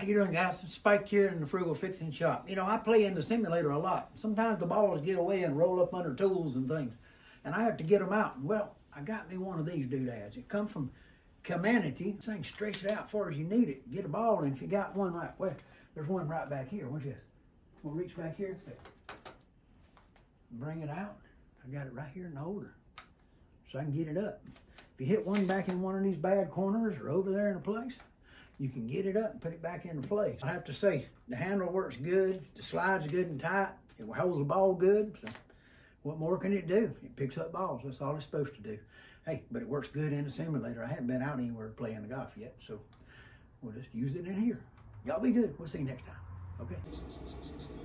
How you doing, guys? Spike here in the Frugal Fixing Shop. You know, I play in the simulator a lot. Sometimes the balls get away and roll up under tools and things, and I have to get them out. Well, I got me one of these doodads. It comes from Comanity. This thing stretches out as far as you need it. Get a ball, and if you got one right, well, there's one right back here. What's this? We'll reach back here. Bring it out. I got it right here in the holder, so I can get it up. If you hit one back in one of these bad corners or over there in a place, you can get it up and put it back into place. I have to say, the handle works good, the slide's good and tight, it holds the ball good, so what more can it do? It picks up balls, that's all it's supposed to do. Hey, but it works good in the simulator. I haven't been out anywhere to play in the golf yet, so we'll just use it in here. Y'all be good, we'll see you next time, okay?